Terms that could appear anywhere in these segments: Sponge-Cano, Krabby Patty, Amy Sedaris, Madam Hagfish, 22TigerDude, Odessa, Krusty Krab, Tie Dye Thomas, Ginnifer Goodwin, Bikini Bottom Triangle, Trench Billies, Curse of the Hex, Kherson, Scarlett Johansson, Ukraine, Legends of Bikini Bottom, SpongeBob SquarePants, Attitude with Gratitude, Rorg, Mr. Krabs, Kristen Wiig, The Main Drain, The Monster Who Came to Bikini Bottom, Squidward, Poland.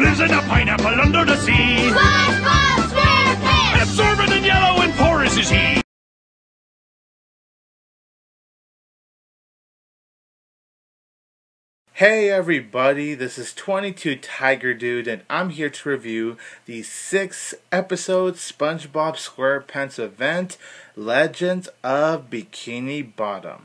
who lives in a pineapple under the sea. SpongeBob SquarePants! Absorbent and yellow and porous is he. Hey everybody, this is 22TigerDude and I'm here to review the 6th episode SpongeBob SquarePants event, Legends of Bikini Bottom.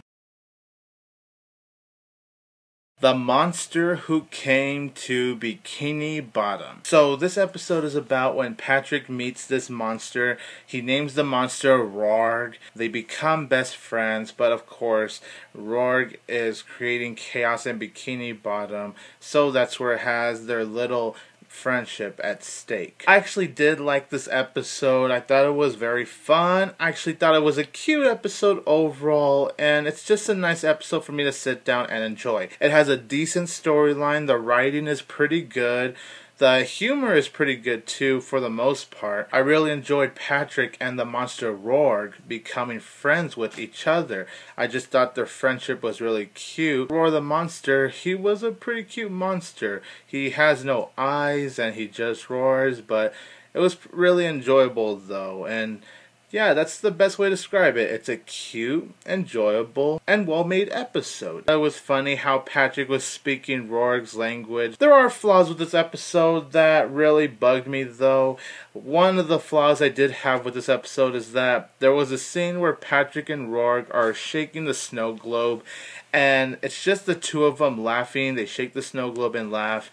The Monster Who Came to Bikini Bottom. So this episode is about when Patrick meets this monster. He names the monster Rorg. They become best friends, but of course Rorg is creating chaos in Bikini Bottom, so that's where it has their little friendship at stake. I actually did like this episode. I thought it was very fun. I actually thought it was a cute episode overall, and it's just a nice episode for me to sit down and enjoy. It has a decent storyline. The writing is pretty good. The humor is pretty good too, for the most part. I really enjoyed Patrick and the monster Rorg becoming friends with each other. I just thought their friendship was really cute. Rorg the monster, he was a pretty cute monster. He has no eyes and he just roars, but it was really enjoyable though. And yeah, that's the best way to describe it. It's a cute, enjoyable, and well-made episode. It was funny how Patrick was speaking Rorg's language. There are flaws with this episode that really bugged me, though. One of the flaws I did have with this episode is that there was a scene where Patrick and Rorg are shaking the snow globe, and it's just the two of them laughing. They shake the snow globe and laugh.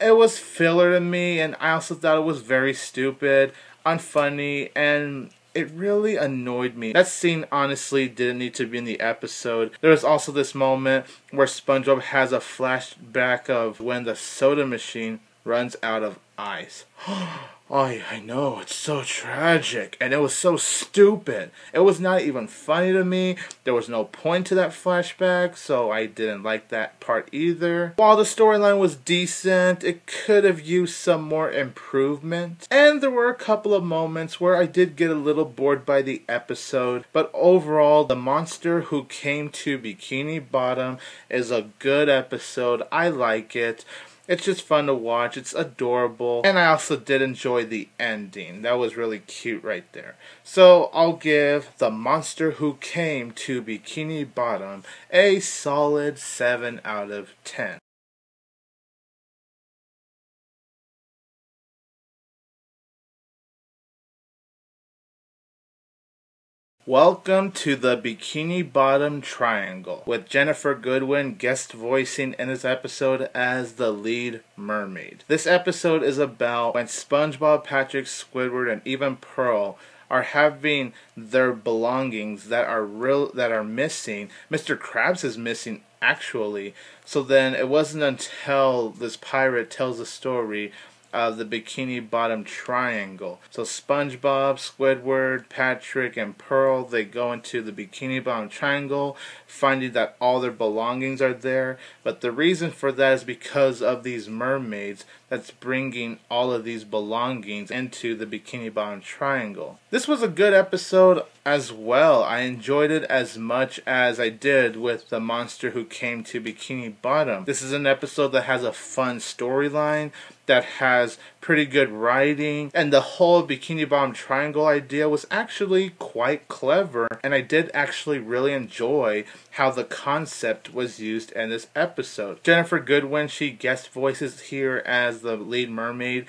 It was filler to me, and I also thought it was very stupid, unfunny, and it really annoyed me. That scene honestly didn't need to be in the episode. There was also this moment where SpongeBob has a flashback of when the soda machine runs out of ice. Oh, yeah, I know, it's so tragic, and it was so stupid. It was not even funny to me. There was no point to that flashback, so I didn't like that part either. While the storyline was decent, it could have used some more improvement. And there were a couple of moments where I did get a little bored by the episode, but overall, The Monster Who Came to Bikini Bottom is a good episode. I like it. It's just fun to watch, it's adorable, and I also did enjoy the ending. That was really cute right there. So I'll give The Monster Who Came to Bikini Bottom a solid 7 out of 10. Welcome to the Bikini Bottom Triangle, with Ginnifer Goodwin guest voicing in this episode as the lead mermaid. This episode is about when SpongeBob, Patrick, Squidward, and even Pearl are having their belongings that are missing. Mr. Krabs is missing, actually. So then it wasn't until this pirate tells the story of the Bikini Bottom Triangle. So SpongeBob, Squidward, Patrick, and Pearl, they go into the Bikini Bottom Triangle, finding that all their belongings are there. But the reason for that is because of these mermaids that's bringing all of these belongings into the Bikini Bottom Triangle. This was a good episode as well. I enjoyed it as much as I did with The Monster Who Came to Bikini Bottom. This is an episode that has a fun storyline, that has pretty good writing, and the whole Bikini Bottom Triangle idea was actually quite clever, and I did actually really enjoy how the concept was used in this episode. Ginnifer Goodwin, she guest voices here as the lead mermaid,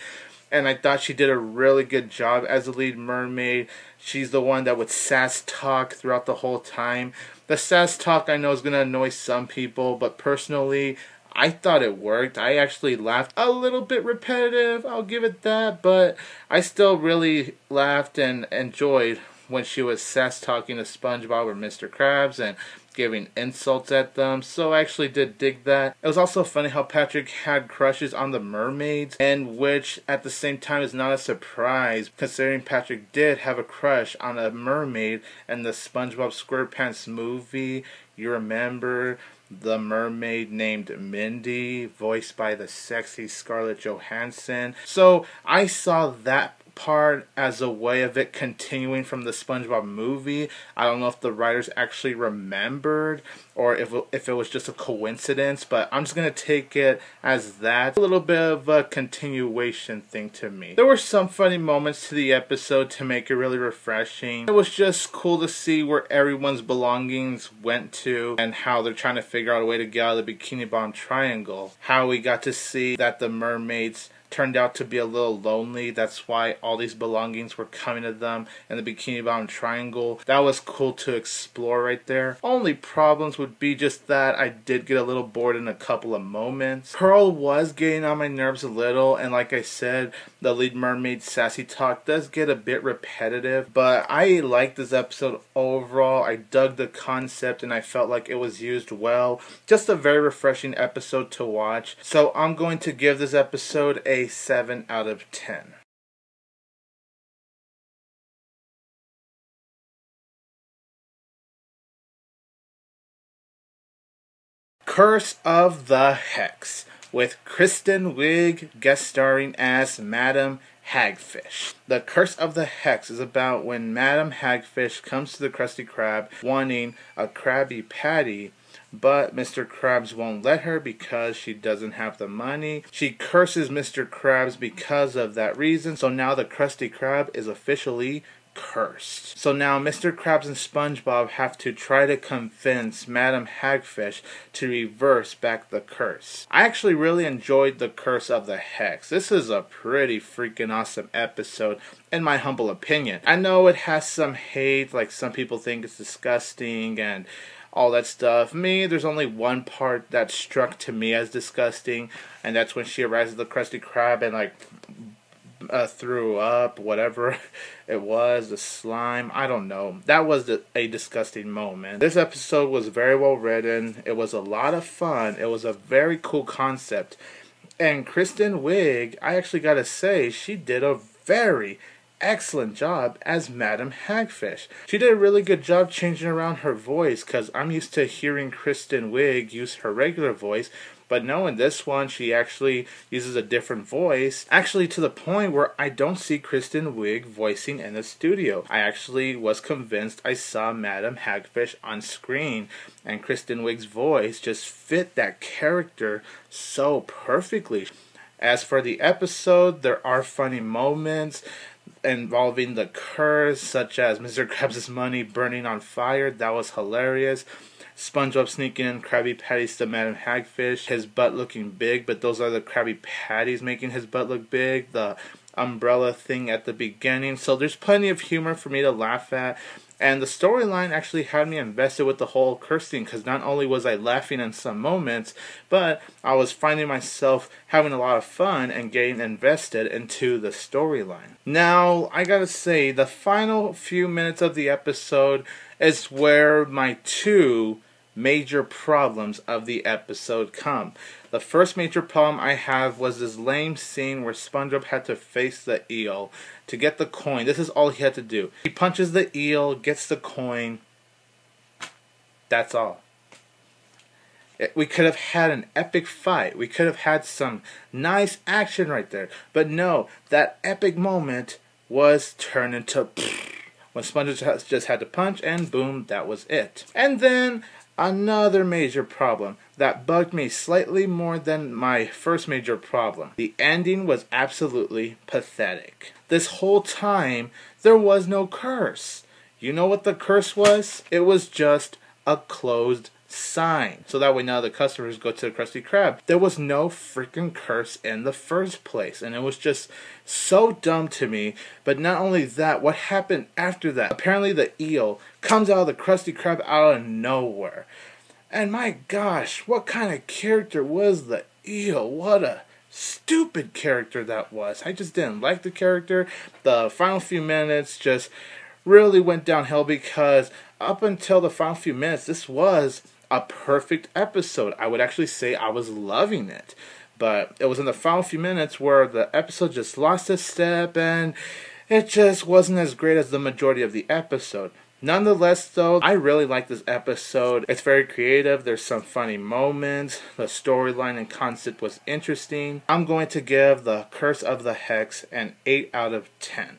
and I thought she did a really good job as the lead mermaid. She's the one that would sass talk throughout the whole time. The sass talk I know is going to annoy some people, but personally, I thought it worked. I actually laughed. A little bit repetitive, I'll give it that, but I still really laughed and enjoyed when she was sass talking to SpongeBob or Mr. Krabs and giving insults at them, so I actually did dig that. It was also funny how Patrick had crushes on the mermaids, and which at the same time is not a surprise, considering Patrick did have a crush on a mermaid in the SpongeBob SquarePants movie. You remember the mermaid named Mindy, voiced by the sexy Scarlett Johansson. So I saw that part as a way of it continuing from the SpongeBob movie. I don't know if the writers actually remembered or if it was just a coincidence, but I'm just going to take it as that. A little bit of a continuation thing to me. There were some funny moments to the episode to make it really refreshing. It was just cool to see where everyone's belongings went to and how they're trying to figure out a way to get out of the Bikini Bottom Triangle. How we got to see that the mermaids turned out to be a little lonely. That's why all these belongings were coming to them in the Bikini Bottom Triangle. That was cool to explore right there. Only problems would be just that I did get a little bored in a couple of moments. Pearl was getting on my nerves a little, and like I said, the lead mermaid sassy talk does get a bit repetitive, but I liked this episode overall. I dug the concept and I felt like it was used well. Just a very refreshing episode to watch. So I'm going to give this episode a 7 out of 10. Curse of the Hex, with Kristen Wiig guest starring as Madam Hagfish. The Curse of the Hex is about when Madam Hagfish comes to the Krusty Krab wanting a Krabby Patty, but Mr. Krabs won't let her because she doesn't have the money. She curses Mr. Krabs because of that reason, so now the Krusty Krab is officially cursed. So now Mr. Krabs and SpongeBob have to try to convince Madam Hagfish to reverse back the curse. I actually really enjoyed the Curse of the Hex. This is a pretty freaking awesome episode, in my humble opinion. I know it has some hate, like some people think it's disgusting and all that stuff. Me, there's only one part that struck to me as disgusting, and that's when she arrives at the Krusty Krab and like threw up, whatever it was, the slime, I don't know. That was a disgusting moment. This episode was very well written. It was a lot of fun. It was a very cool concept. And Kristen Wiig, I actually gotta say, she did a very excellent job as Madam Hagfish. She did a really good job changing around her voice, because I'm used to hearing Kristen Wiig use her regular voice, but no, in this one, she actually uses a different voice, actually to the point where I don't see Kristen Wiig voicing in the studio. I actually was convinced I saw Madam Hagfish on screen, and Kristen Wiig's voice just fit that character so perfectly. As for the episode, there are funny moments involving the curse, such as Mr. Krabs' money burning on fire. That was hilarious. SpongeBob sneaking in Krabby Patties to Madam Hagfish, his butt looking big, but those are the Krabby Patties making his butt look big, the umbrella thing at the beginning. So there's plenty of humor for me to laugh at, and the storyline actually had me invested with the whole cursing, because not only was I laughing in some moments, but I was finding myself having a lot of fun and getting invested into the storyline. Now, I gotta say, the final few minutes of the episode is where my two major problems of the episode come. The first major problem I have was this lame scene where SpongeBob had to face the eel to get the coin. This is all he had to do. He punches the eel, gets the coin. That's all. We could have had an epic fight. We could have had some nice action right there. But no, that epic moment was turned into when SpongeBob just had to punch, and boom, that was it. And then another major problem that bugged me slightly more than my first major problem. The ending was absolutely pathetic. This whole time, there was no curse. You know what the curse was? It was just a closed sign. So that way now the customers go to the Krusty Krab. There was no freaking curse in the first place, and it was just so dumb to me. But not only that, what happened after that? Apparently the eel comes out of the Krusty Krab out of nowhere. And my gosh, what kind of character was the eel? What a stupid character that was. I just didn't like the character. The final few minutes just really went downhill, because up until the final few minutes, this was a perfect episode. I would actually say I was loving it, but it was in the final few minutes where the episode just lost its step, and it just wasn't as great as the majority of the episode. Nonetheless, though, I really like this episode. It's very creative. There's some funny moments. The storyline and concept was interesting. I'm going to give The Curse of the Hex an 8 out of 10.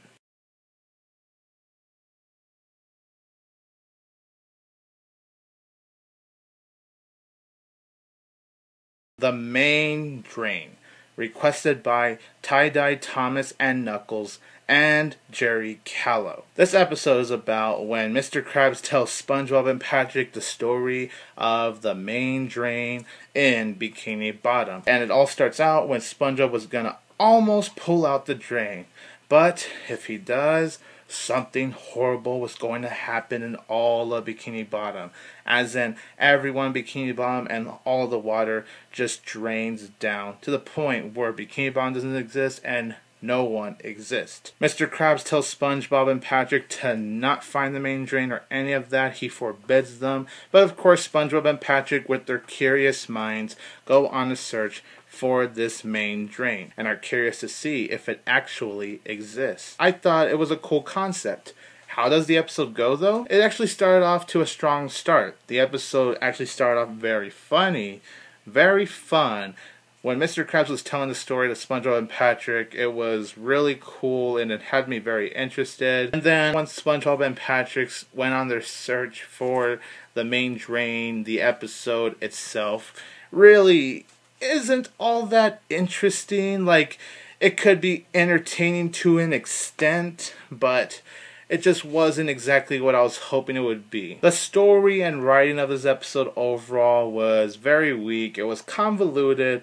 The Main Drain, requested by Tie Dye Thomas and Knuckles and Jerry Callow. This episode is about when Mr. Krabs tells SpongeBob and Patrick the story of the main drain in Bikini Bottom. And it all starts out when SpongeBob was gonna almost pull out the drain. But if he does, something horrible was going to happen in all of Bikini Bottom. As in, everyone in Bikini Bottom and all the water just drains down to the point where Bikini Bottom doesn't exist and no one exists. Mr. Krabs tells SpongeBob and Patrick to not find the main drain or any of that. He forbids them. But of course, SpongeBob and Patrick, with their curious minds, go on a search for this main drain and are curious to see if it actually exists. I thought it was a cool concept. How does the episode go, though? It actually started off to a strong start. The episode actually started off very funny, very fun. When Mr. Krabs was telling the story to SpongeBob and Patrick, it was really cool and it had me very interested. And then once SpongeBob and Patrick went on their search for the main drain, the episode itself really isn't all that interesting. Like, it could be entertaining to an extent, but it just wasn't exactly what I was hoping it would be. The story and writing of this episode overall was very weak. It was convoluted,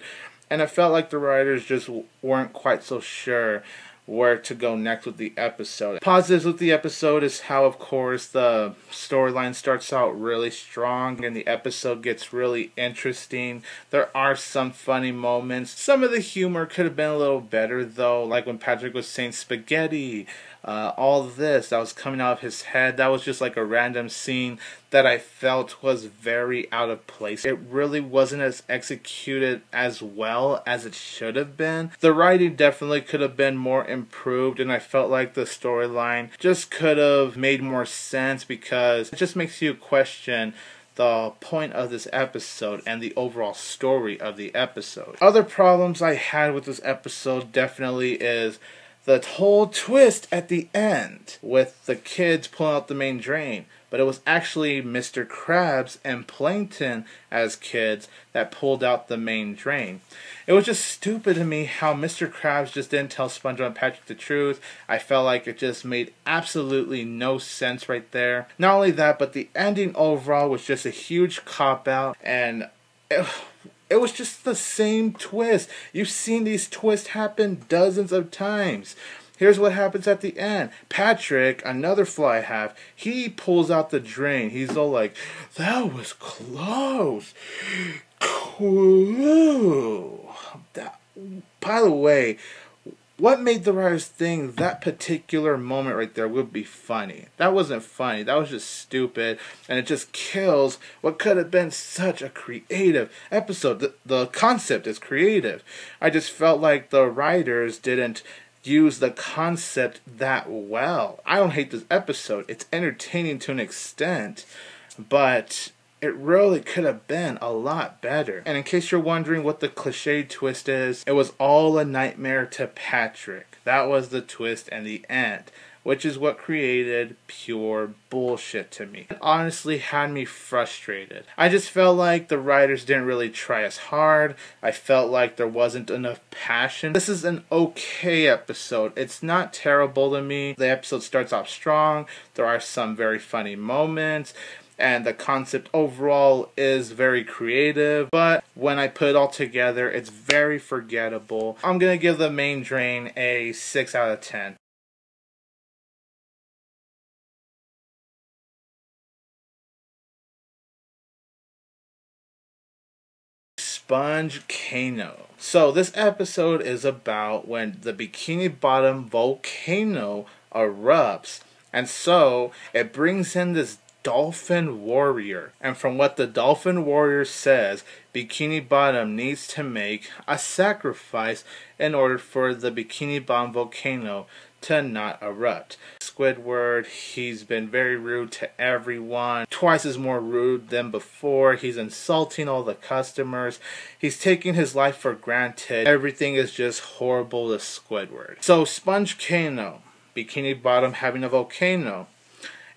and it felt like the writers just weren't quite so sure where to go next with the episode. Positives with the episode is how, of course, the storyline starts out really strong and the episode gets really interesting. There are some funny moments. Some of the humor could have been a little better, though, like when Patrick was saying spaghetti, all this that was coming out of his head. That was just like a random scene that I felt was very out of place. It really wasn't as executed as well as it should have been. The writing definitely could have been more improved, and I felt like the storyline just could have made more sense, because it just makes you question the point of this episode and the overall story of the episode. Other problems I had with this episode definitely is the whole twist at the end with the kids pulling out the main drain. But it was actually Mr. Krabs and Plankton as kids that pulled out the main drain. It was just stupid to me how Mr. Krabs just didn't tell SpongeBob and Patrick the truth. I felt like it just made absolutely no sense right there. Not only that, but the ending overall was just a huge cop-out, and it was just the same twist. You've seen these twists happen dozens of times. Here's what happens at the end. Patrick, another fly half, he pulls out the drain. He's all like, that was close. Cool. By the way, what made the writers think that particular moment right there would be funny? That wasn't funny. That was just stupid. And it just kills what could have been such a creative episode. The concept is creative. I just felt like the writers didn't use the concept that well. I don't hate this episode. It's entertaining to an extent, but it really could have been a lot better. And in case you're wondering what the cliche twist is, it was all a nightmare to Patrick. That was the twist and the end, which is what created pure bullshit to me. It honestly had me frustrated. I just felt like the writers didn't really try as hard. I felt like there wasn't enough passion. This is an okay episode. It's not terrible to me. The episode starts off strong. There are some very funny moments, and the concept overall is very creative, but when I put it all together, it's very forgettable. I'm gonna give The Main Drain a 6 out of 10. Sponge-Cano. So this episode is about when the Bikini Bottom volcano erupts, and so it brings in this dolphin warrior. And from what the dolphin warrior says, Bikini Bottom needs to make a sacrifice in order for the Bikini Bottom volcano to not erupt. Squidward. He's been very rude to everyone, twice as more rude than before. He's insulting all the customers. He's taking his life for granted. Everything is just horrible to Squidward. So Sponge-Cano, Bikini Bottom having a volcano.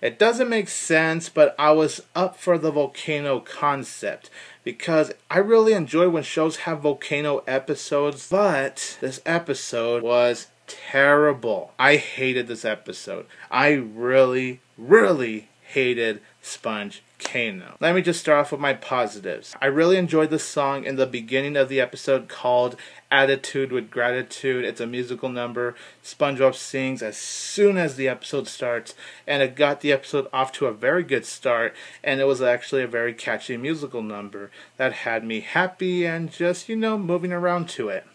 It doesn't make sense, but I was up for the volcano concept because I really enjoy when shows have volcano episodes, but this episode was terrible. I hated this episode. I really, really hated Sponge-Cano. Let me just start off with my positives. I really enjoyed the song in the beginning of the episode called Attitude with Gratitude. It's a musical number SpongeBob sings as soon as the episode starts, and it got the episode off to a very good start, and it was actually a very catchy musical number that had me happy and just, you know, moving around to it.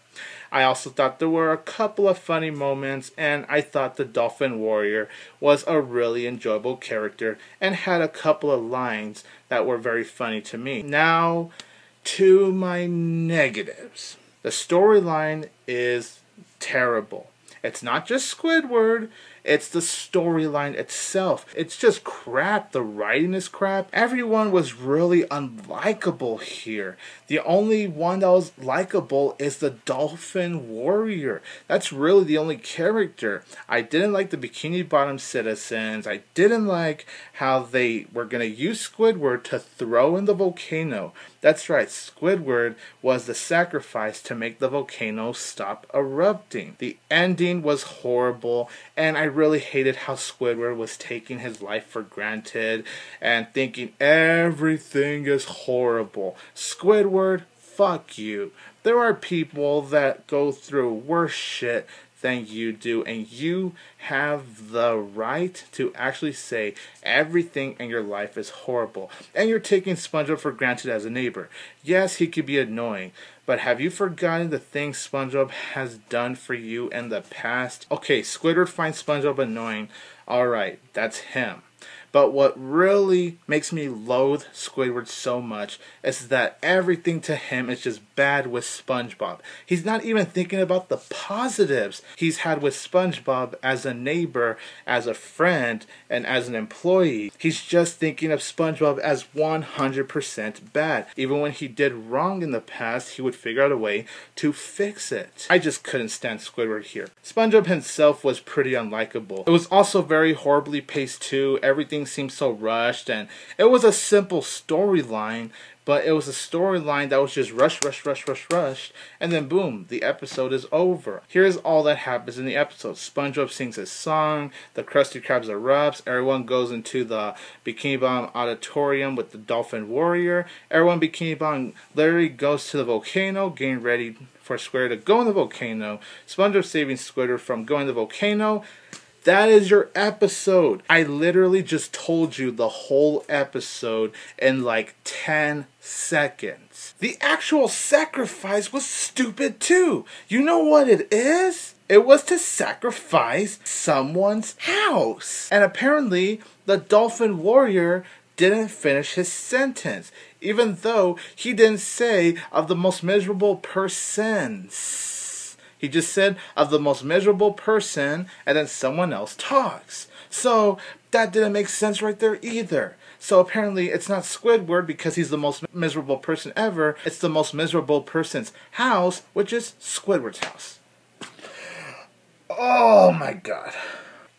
I also thought there were a couple of funny moments, and I thought the Dolphin Warrior was a really enjoyable character and had a couple of lines that were very funny to me. Now to my negatives. The storyline is terrible. It's not just Squidward, it's the storyline itself. It's just crap. The writing is crap. Everyone was really unlikable here. The only one that was likable is the Dolphin Warrior. That's really the only character. I didn't like the Bikini Bottom citizens. I didn't like how they were going to use Squidward to throw in the volcano. That's right, Squidward was the sacrifice to make the volcano stop erupting. The ending was horrible, and I really hated how Squidward was taking his life for granted and thinking everything is horrible. Squidward, fuck you. There are people that go through worse shit than you do, and you have the right to actually say everything in your life is horrible. And you're taking SpongeBob for granted as a neighbor. Yes, he could be annoying, but have you forgotten the things SpongeBob has done for you in the past? Okay, Squidward finds SpongeBob annoying. Alright, that's him. But what really makes me loathe Squidward so much is that everything to him is just bad with SpongeBob. He's not even thinking about the positives he's had with SpongeBob as a neighbor, as a friend, and as an employee. He's just thinking of SpongeBob as 100% bad. Even when he did wrong in the past, he would figure out a way to fix it. I just couldn't stand Squidward here. SpongeBob himself was pretty unlikable. It was also very horribly paced too. Everything seemed so rushed, and it was a simple storyline, but it was a storyline that was just rushed, and then boom, the episode is over. Here's all that happens in the episode. SpongeBob sings his song, the Krusty Krab erupts, everyone goes into the Bikini Bottom auditorium with the Dolphin Warrior, everyone Bikini Bottom literally goes to the volcano, getting ready for Squidward to go in the volcano, SpongeBob saving Squidward from going to the volcano. That is your episode. I literally just told you the whole episode in like 10 seconds. The actual sacrifice was stupid too. You know what it is? It was to sacrifice someone's house. And apparently, the Dolphin Warrior didn't finish his sentence, even though he didn't say of the most miserable persons. He just said, of the most miserable person, and then someone else talks. So, that didn't make sense right there either. So apparently it's not Squidward because he's the most miserable person ever. It's the most miserable person's house, which is Squidward's house. Oh my god.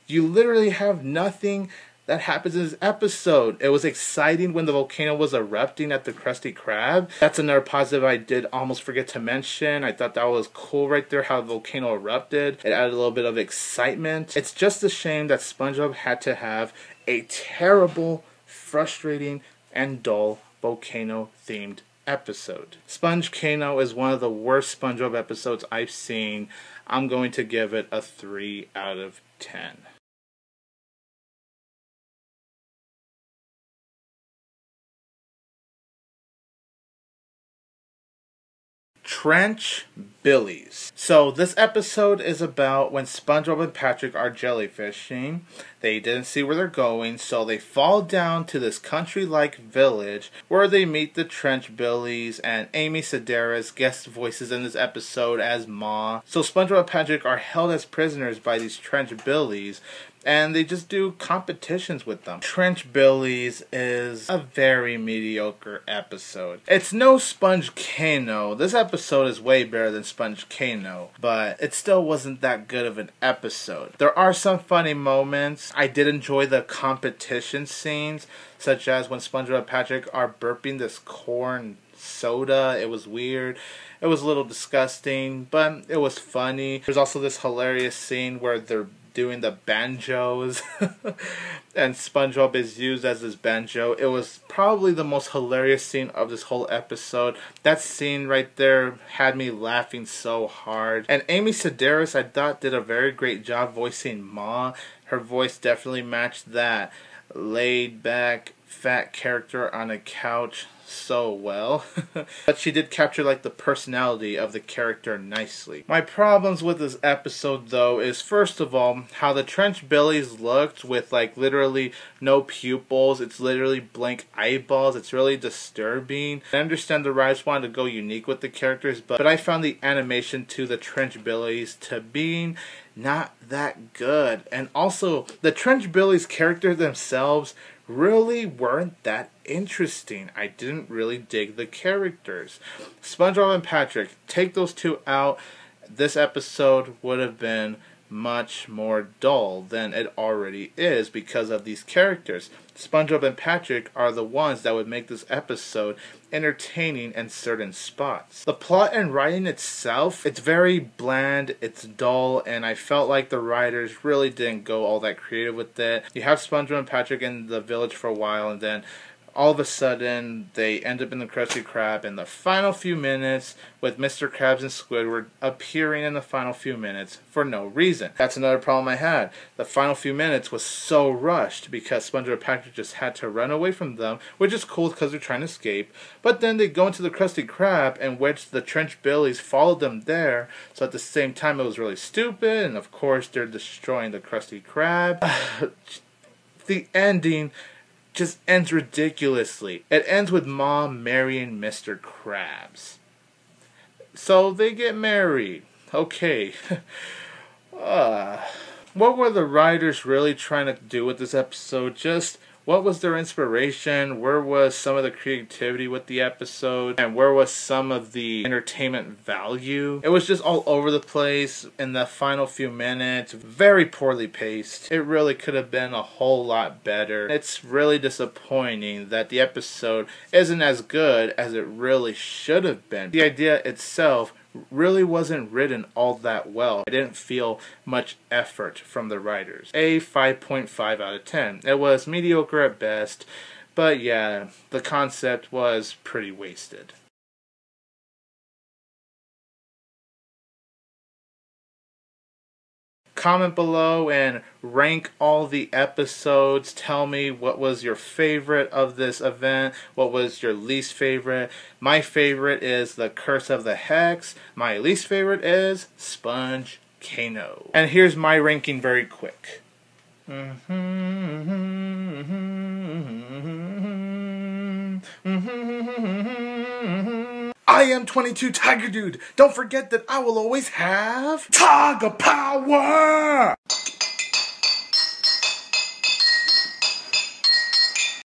You literally have nothing that happens in this episode. It was exciting when the volcano was erupting at the Krusty Krab. That's another positive I did almost forget to mention. I thought that was cool right there, how the volcano erupted. It added a little bit of excitement. It's just a shame that SpongeBob had to have a terrible, frustrating, and dull volcano-themed episode. Sponge-Cano is one of the worst SpongeBob episodes I've seen. I'm going to give it a 3 out of 10. Trench Billies. So this episode is about when SpongeBob and Patrick are jellyfishing. They didn't see where they're going, so they fall down to this country-like village where they meet the Trench Billies, and Amy Sedaris guest voices in this episode as Ma. So SpongeBob and Patrick are held as prisoners by these Trench Billies, and they just do competitions with them. Trench Billies is a very mediocre episode. It's no Sponge-Cano. This episode is way better than Sponge-Cano, but it still wasn't that good of an episode. There are some funny moments. I did enjoy the competition scenes, such as when SpongeBob and Patrick are burping this corn soda. It was weird. It was a little disgusting, but it was funny. There's also this hilarious scene where they're doing the banjos and SpongeBob is used as his banjo. It was probably the most hilarious scene of this whole episode. That scene right there had me laughing so hard. And Amy Sedaris, I thought, did a very great job voicing Ma. Her voice definitely matched that laid back fat character on a couch so well. But she did capture like the personality of the character nicely. My problems with this episode though is, first of all, how the Trench Billies looked with like literally no pupils. It's literally blank eyeballs. It's really disturbing. I understand the writers wanted to go unique with the characters, but I found the animation to the Trench Billies to being not that good. And also the Trench Billies character themselves really weren't that interesting. I didn't really dig the characters. SpongeBob and Patrick, take those two out, this episode would have been much more dull than it already is because of these characters. SpongeBob and Patrick are the ones that would make this episode entertaining in certain spots. The plot and writing itself, it's very bland, it's dull, and I felt like the writers really didn't go all that creative with it. You have SpongeBob and Patrick in the village for a while, and then all of a sudden, they end up in the Krusty Krab in the final few minutes, with Mr. Krabs and Squidward appearing in the final few minutes for no reason. That's another problem I had. The final few minutes was so rushed because SpongeBob and Patrick just had to run away from them, which is cool because they're trying to escape. But then they go into the Krusty Krab, in which the Trench Billies followed them there. So at the same time, it was really stupid, and of course, they're destroying the Krusty Krab. The ending just ends ridiculously. It ends with Mom marrying Mr. Krabs. So they get married. Okay. What were the writers really trying to do with this episode? Just what was their inspiration? Where was some of the creativity with the episode? And where was some of the entertainment value? It was just all over the place in the final few minutes. Very poorly paced. It really could have been a whole lot better. It's really disappointing that the episode isn't as good as it really should have been. The idea itself really wasn't written all that well. I didn't feel much effort from the writers. A 5.5 out of 10. It was mediocre at best, but yeah, the concept was pretty wasted. Comment below and rank all the episodes. Tell me what was your favorite of this event. What was your least favorite? My favorite is The Curse of the Hex. My least favorite is Sponge-Cano. And here's my ranking very quick. I am 22TigerDude. Don't forget that I will always have tiger power.